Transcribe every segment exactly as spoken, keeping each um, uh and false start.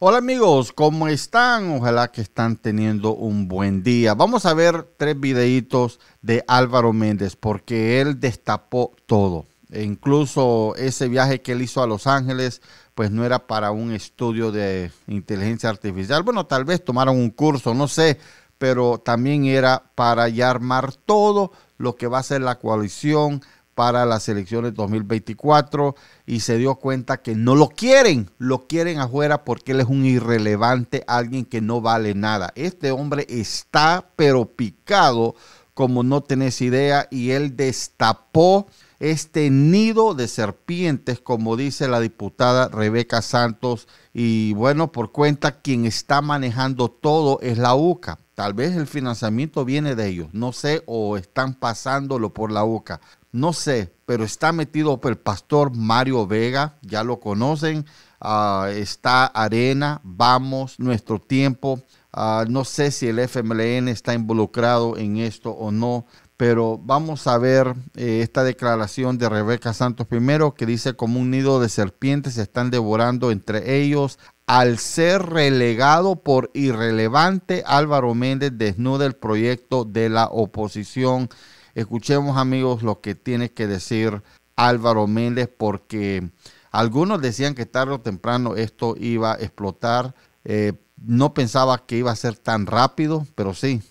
Hola amigos, ¿cómo están? Ojalá que están teniendo un buen día. Vamos a ver tres videitos de Álvaro Méndez porque él destapó todo. E incluso ese viaje que él hizo a Los Ángeles, pues no era para un estudio de inteligencia artificial. Bueno, tal vez tomaron un curso, no sé, pero también era para ya armar todo lo que va a ser la coalición para las elecciones dos mil veinticuatro, y se dio cuenta que no lo quieren, lo quieren afuera porque él es un irrelevante, alguien que no vale nada. Este hombre está pero picado como no tenés idea, y él destapó este nido de serpientes, como dice la diputada Rebeca Santos, y bueno, por cuenta quien está manejando todo es la U C A. Tal vez el financiamiento viene de ellos, no sé, o están pasándolo por la U C A. No sé, pero está metido el pastor Mario Vega, ya lo conocen, uh, está Arena, Vamos, Nuestro Tiempo, uh, no sé si el F M L N está involucrado en esto o no, pero vamos a ver eh, esta declaración de Rebeca Santos primero, que dice: como un nido de serpientes se están devorando entre ellos. Al ser relegado por irrelevante, Álvaro Méndez desnuda el proyecto de la oposición. Escuchemos, amigos, lo que tiene que decir Álvaro Méndez, porque algunos decían que tarde o temprano esto iba a explotar. Eh, no pensaba que iba a ser tan rápido, pero sí,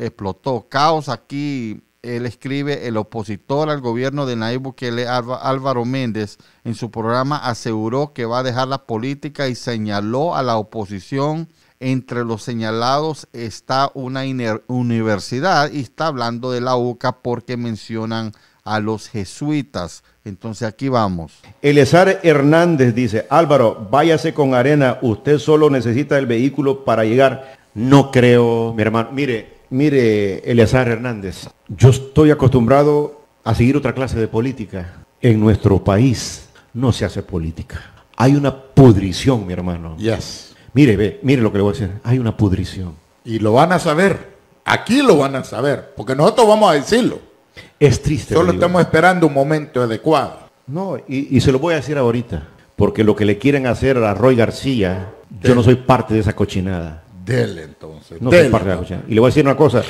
explotó. Caos aquí. Él escribe: el opositor al gobierno de Nayib Bukele, Álvaro Méndez, en su programa aseguró que va a dejar la política y señaló a la oposición. Entre los señalados está una universidad, y está hablando de la U C A porque mencionan a los jesuitas. Entonces aquí vamos. Eleazar Hernández dice: Álvaro, váyase con Arena, usted solo necesita el vehículo para llegar. No creo, mi hermano. Mire, mire, Eleazar Hernández, yo estoy acostumbrado a seguir otra clase de política. En nuestro país no se hace política. Hay una pudrición, mi hermano. Yes. Mire, ve, mire lo que le voy a decir. Hay una pudrición. Y lo van a saber. Aquí lo van a saber. Porque nosotros vamos a decirlo. Es triste. Solo estamos esperando un momento adecuado. No, y, y se lo voy a decir ahorita. Porque lo que le quieren hacer a Roy García, dele. Yo no soy parte de esa cochinada. Dele, entonces. No dele, soy parte de esa cochinada. Y le voy a decir una cosa.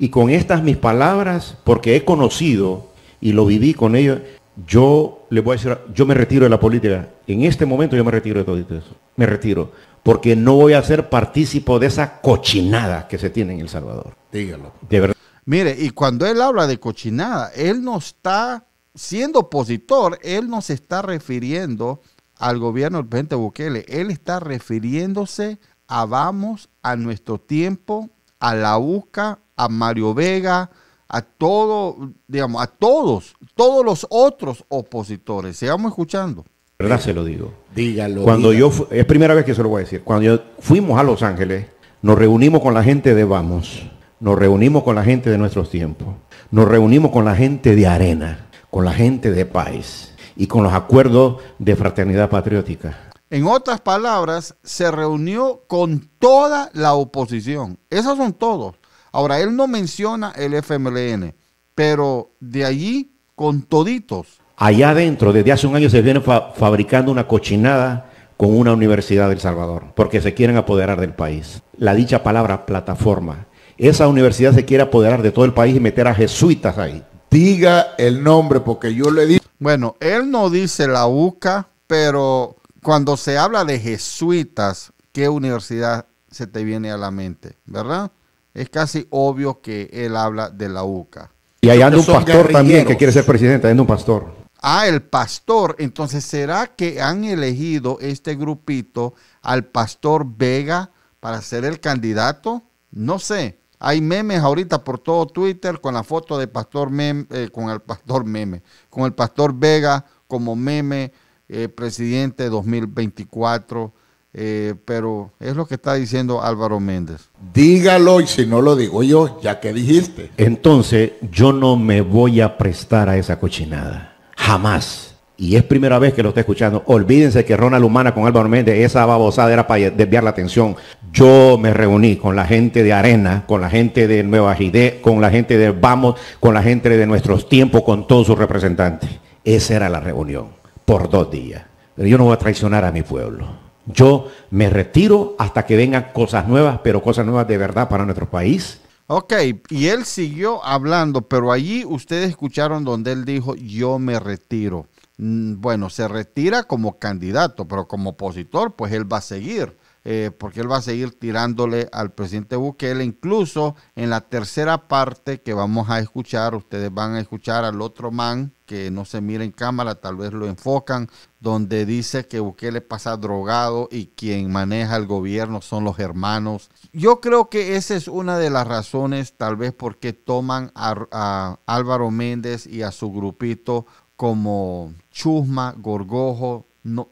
Y con estas mis palabras, porque he conocido y lo viví con ellos, yo le voy a decir, yo me retiro de la política. En este momento yo me retiro de todo eso. Me retiro. Porque no voy a ser partícipe de esa cochinada que se tiene en El Salvador. Dígalo. De verdad. Mire, y cuando él habla de cochinada, él no está siendo opositor, él no se está refiriendo al gobierno del presidente Bukele. Él está refiriéndose a Vamos, a Nuestro Tiempo, a la U C A, a Mario Vega, a todo, digamos, a todos, todos los otros opositores. Sigamos escuchando. ¿Verdad? Se lo digo. Dígalo. Cuando dígalo. Yo es primera vez que se lo voy a decir. Cuando yo fuimos a Los Ángeles, nos reunimos con la gente de Vamos, nos reunimos con la gente de Nuestros Tiempos, nos reunimos con la gente de Arena, con la gente de País y con los acuerdos de Fraternidad Patriótica. En otras palabras, se reunió con toda la oposición. Esos son todos. Ahora, él no menciona el F M L N, pero de allí con toditos. Allá adentro, desde hace un año, se viene fa fabricando una cochinada con una universidad del Salvador, porque se quieren apoderar del país. La dicha palabra, plataforma. Esa universidad se quiere apoderar de todo el país y meter a jesuitas ahí. Diga el nombre, porque yo le digo. Bueno, él no dice la U C A, pero cuando se habla de jesuitas, ¿qué universidad se te viene a la mente? ¿Verdad? Es casi obvio que él habla de la U C A. Y ahí anda un pastor también que quiere ser presidente, anda un pastor. Ah, el pastor. Entonces, ¿será que han elegido este grupito al pastor Vega para ser el candidato? No sé. Hay memes ahorita por todo Twitter con la foto de pastor meme, eh, con el pastor meme, con el pastor Vega como meme, eh, presidente dos mil veinticuatro. Eh, pero es lo que está diciendo Álvaro Méndez. Dígalo, y si no lo digo yo, ya que dijiste. Entonces, yo no me voy a prestar a esa cochinada. Jamás. Y es primera vez que lo estoy escuchando. Olvídense que Ronald Umaña con Álvaro Méndez, esa babosada era para desviar la atención. Yo me reuní con la gente de Arena, con la gente de Nueva Gide, con la gente de Vamos, con la gente de Nuestros Tiempos, con todos sus representantes. Esa era la reunión, por dos días. Pero yo no voy a traicionar a mi pueblo. Yo me retiro hasta que vengan cosas nuevas, pero cosas nuevas de verdad para nuestro país. Ok, y él siguió hablando, pero allí ustedes escucharon donde él dijo, yo me retiro. Bueno, se retira como candidato, pero como opositor, pues él va a seguir, eh, porque él va a seguir tirándole al presidente Bukele. Incluso en la tercera parte que vamos a escuchar, ustedes van a escuchar al otro man, que no se mira en cámara, tal vez lo enfocan, donde dice que Bukele pasa drogado y quien maneja el gobierno son los hermanos. Yo creo que esa es una de las razones, tal vez, por qué toman a, a Álvaro Méndez y a su grupito como chusma, gorgojo, no,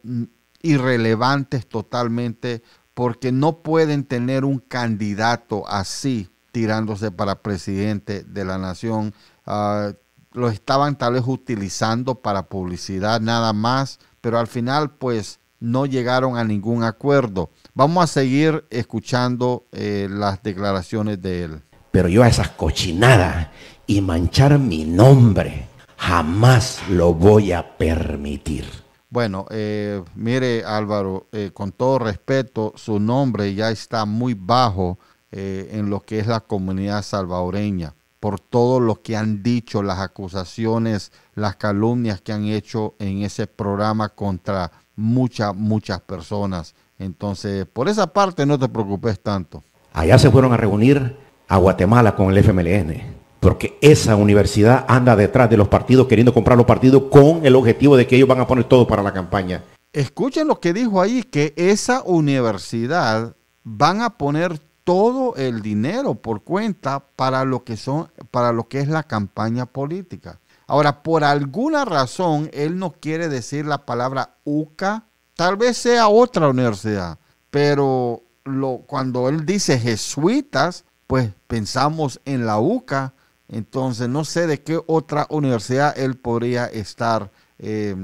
irrelevantes totalmente, porque no pueden tener un candidato así tirándose para presidente de la nación. Uh, lo estaban tal vez utilizando para publicidad nada más, pero al final pues no llegaron a ningún acuerdo. Vamos a seguir escuchando eh, las declaraciones de él. Pero yo a esas cochinadas y manchar mi nombre jamás lo voy a permitir. Bueno, eh, mire Álvaro, eh, con todo respeto, su nombre ya está muy bajo eh, en lo que es la comunidad salvadoreña, por todo lo que han dicho, las acusaciones, las calumnias que han hecho en ese programa contra muchas, muchas personas. Entonces, por esa parte no te preocupes tanto. Allá se fueron a reunir a Guatemala con el F M L N, porque esa universidad anda detrás de los partidos, queriendo comprar los partidos con el objetivo de que ellos van a poner todo para la campaña. Escuchen lo que dijo ahí, que esa universidad van a poner todo el dinero por cuenta para lo que son, para lo que es la campaña política. Ahora, por alguna razón, él no quiere decir la palabra U C A, tal vez sea otra universidad, pero lo, cuando él dice jesuitas, pues pensamos en la U C A, entonces no sé de qué otra universidad él podría estar eh,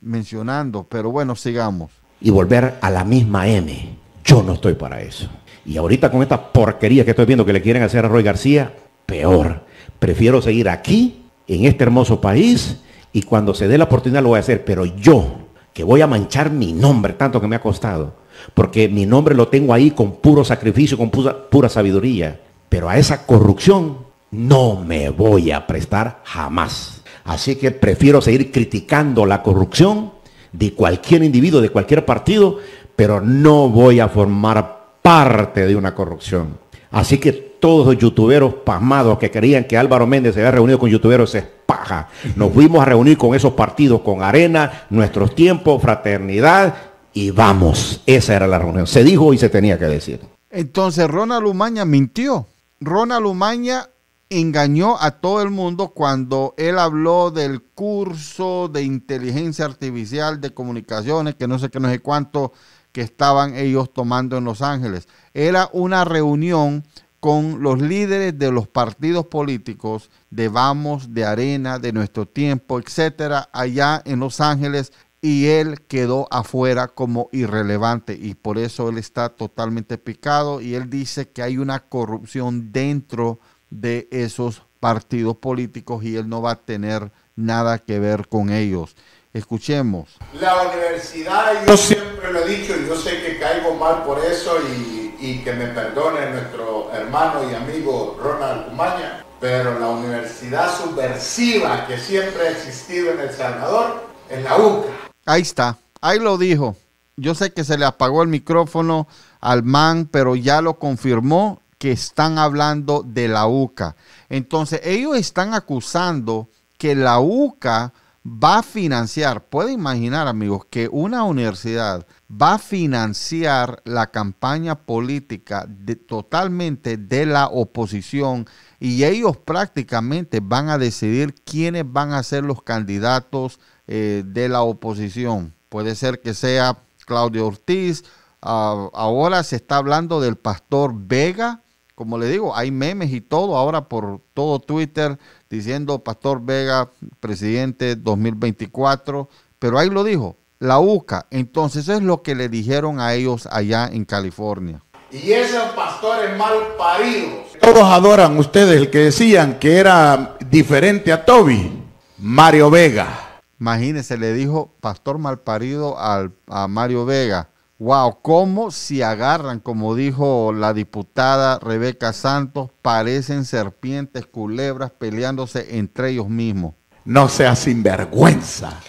mencionando, pero bueno, sigamos. Y volver a la misma M, yo no estoy para eso. Y ahorita con esta porquería que estoy viendo que le quieren hacer a Roy García, peor. Prefiero seguir aquí, en este hermoso país, y cuando se dé la oportunidad lo voy a hacer. Pero yo, que voy a manchar mi nombre, tanto que me ha costado, porque mi nombre lo tengo ahí con puro sacrificio, con pura, pura sabiduría. Pero a esa corrupción no me voy a prestar jamás. Así que prefiero seguir criticando la corrupción de cualquier individuo, de cualquier partido, pero no voy a formar parte de una corrupción. Así que todos los youtuberos pasmados que querían que Álvaro Méndez se había reunido con youtuberos es paja. Nos fuimos a reunir con esos partidos, con Arena, Nuestro Tiempo, Fraternidad y Vamos. Esa era la reunión. Se dijo y se tenía que decir. Entonces Ronald Umaña mintió. Ronald Umaña engañó a todo el mundo cuando él habló del curso de inteligencia artificial, de comunicaciones, que no sé qué, no sé cuánto, que estaban ellos tomando en Los Ángeles. Era una reunión con los líderes de los partidos políticos, de Vamos, de Arena, de Nuestro Tiempo, etcétera, allá en Los Ángeles, y él quedó afuera como irrelevante, y por eso él está totalmente picado, y él dice que hay una corrupción dentro de esos partidos políticos y él no va a tener nada que ver con ellos. Escuchemos. La universidad, yo siempre lo he dicho, y yo sé que caigo mal por eso, y, y que me perdone nuestro hermano y amigo Ronald Umaña, pero la universidad subversiva que siempre ha existido en El Salvador es la U C A. Ahí está, ahí lo dijo. Yo sé que se le apagó el micrófono al man, pero ya lo confirmó que están hablando de la U C A. Entonces, ellos están acusando que la U C A va a financiar, puede imaginar amigos, que una universidad va a financiar la campaña política de, totalmente de la oposición, y ellos prácticamente van a decidir quiénes van a ser los candidatos eh, de la oposición. Puede ser que sea Claudio Ortiz, uh, ahora se está hablando del pastor Vega. Como le digo, hay memes y todo ahora por todo Twitter diciendo Pastor Vega, presidente dos mil veinticuatro, pero ahí lo dijo, la U C A. Entonces es lo que le dijeron a ellos allá en California. Y esos pastores mal paridos. Todos adoran ustedes, el que decían que era diferente a Toby, Mario Vega. Imagínense, le dijo pastor mal parido al, a Mario Vega. Wow, cómo si agarran, como dijo la diputada Rebeca Santos, parecen serpientes, culebras peleándose entre ellos mismos. No sea sinvergüenza.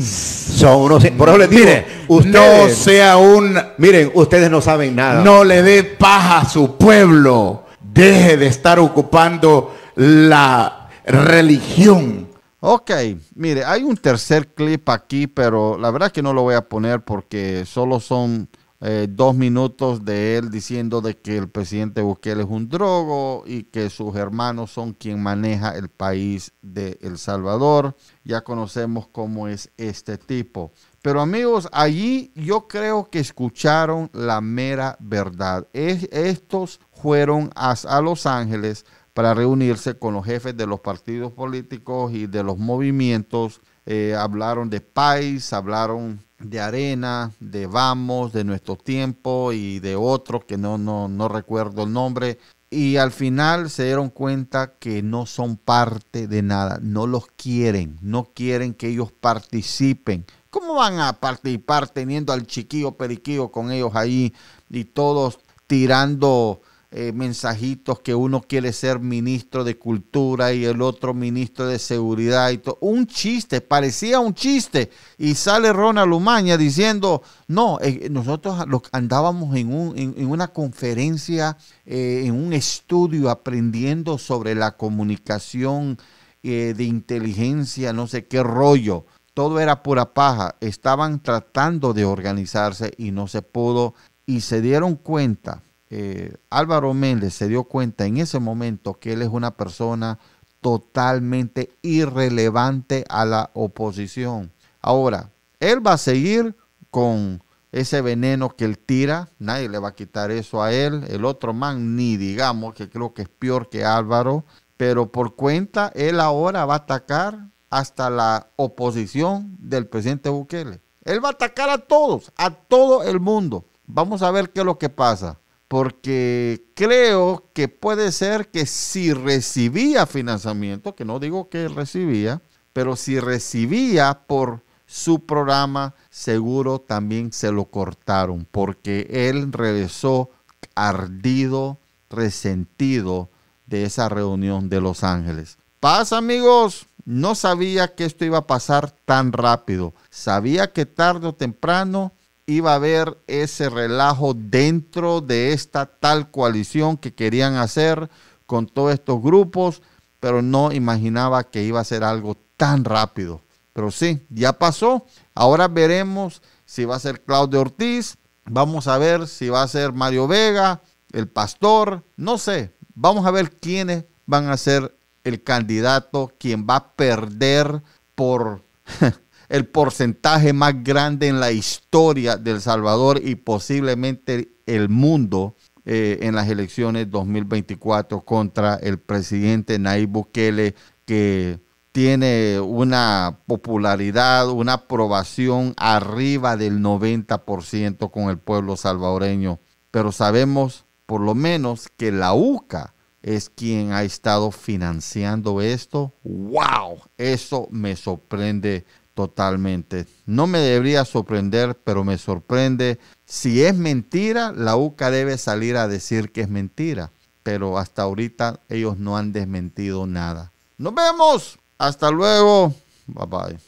Son unos, por eso les digo, miren, ustedes, no sea un, miren, ustedes no saben nada. No le dé paja a su pueblo. Deje de estar ocupando la religión. Ok, mire, hay un tercer clip aquí, pero la verdad es que no lo voy a poner porque solo son eh, dos minutos de él diciendo de que el presidente Bukele es un drogo y que sus hermanos son quien maneja el país de El Salvador. Ya conocemos cómo es este tipo. Pero amigos, allí yo creo que escucharon la mera verdad. Es, estos fueron a, a Los Ángeles para reunirse con los jefes de los partidos políticos y de los movimientos. Eh, hablaron de país, hablaron de Arena, de Vamos, de Nuestro Tiempo y de otro que no, no, no recuerdo el nombre. Y al final se dieron cuenta que no son parte de nada, no los quieren, no quieren que ellos participen. ¿Cómo van a participar teniendo al chiquillo periquillo con ellos ahí y todos tirando Eh, mensajitos que uno quiere ser ministro de cultura y el otro ministro de seguridad y todo? Un chiste, parecía un chiste, y sale Ronald Umaña diciendo no, eh, nosotros andábamos en, un, en, en una conferencia, eh, en un estudio aprendiendo sobre la comunicación eh, de inteligencia, no sé qué rollo. Todo era pura paja. Estaban tratando de organizarse y no se pudo, y se dieron cuenta. Eh, Álvaro Méndez se dio cuenta en ese momento que él es una persona totalmente irrelevante a la oposición. Ahora, él va a seguir con ese veneno que él tira, nadie le va a quitar eso a él. El otro man, ni digamos, que creo que es peor que Álvaro, pero por cuenta, él ahora va a atacar hasta la oposición del presidente Bukele. Él va a atacar a todos, a todo el mundo. Vamos a ver qué es lo que pasa. Porque creo que puede ser que si recibía financiamiento, que no digo que recibía, pero si recibía por su programa, seguro también se lo cortaron, porque él regresó ardido, resentido de esa reunión de Los Ángeles. Paz, amigos. No sabía que esto iba a pasar tan rápido. Sabía que tarde o temprano iba a haber ese relajo dentro de esta tal coalición que querían hacer con todos estos grupos, pero no imaginaba que iba a ser algo tan rápido. Pero sí, ya pasó. Ahora veremos si va a ser Claudio Ortiz, vamos a ver si va a ser Mario Vega, el pastor, no sé. Vamos a ver quiénes van a ser el candidato, quien va a perder por el porcentaje más grande en la historia de El Salvador y posiblemente el mundo eh, en las elecciones dos mil veinticuatro contra el presidente Nayib Bukele, que tiene una popularidad, una aprobación arriba del noventa por ciento con el pueblo salvadoreño. Pero sabemos por lo menos que la U C A es quien ha estado financiando esto. ¡Wow! Eso me sorprende totalmente. No me debería sorprender, pero me sorprende. Si es mentira, la U C A debe salir a decir que es mentira. Pero hasta ahorita ellos no han desmentido nada. Nos vemos. Hasta luego. Bye bye.